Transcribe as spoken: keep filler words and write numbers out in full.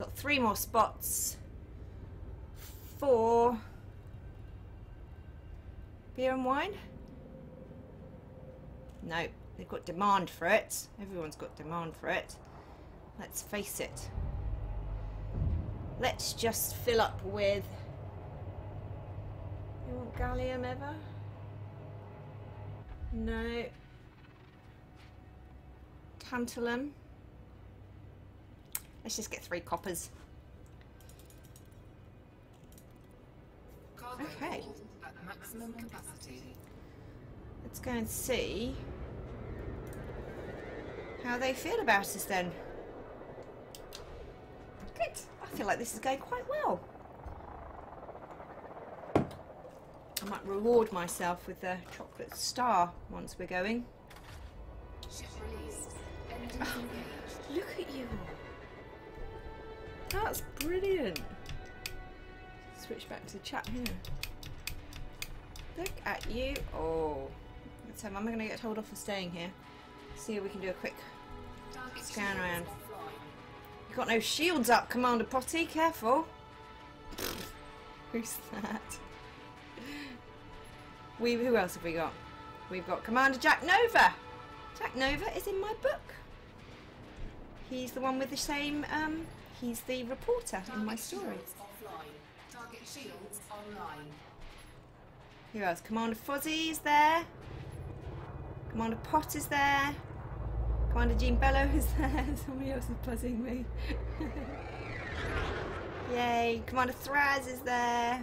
Got three more spots. Four. Beer and wine? No, they've got demand for it. Everyone's got demand for it. Let's face it. Let's just fill up with... You want gallium ever? No. Tantalum. Let's just get three coppers. Okay. At maximum capacity. Let's go and see how they feel about us then. Good. I feel like this is going quite well. I might reward myself with the chocolate star once we're going. Oh, look at you. That's brilliant. Switch back to the chat here. Look at you. Oh. So I'm going to get told off for staying here. See if we can do a quick scan around. You've got no shields up, Commander Potty. Careful. Who's that? We, who else have we got? We've got Commander Jack Nova. Jack Nova is in my book. He's the one with the same, um, he's the reporter Target in my story. Target shields online. Who else? Commander Fuzzy is there. Commander Pot is there. Commander Jean Bello is there. Somebody else is buzzing me. Yay. Commander Thraz is there.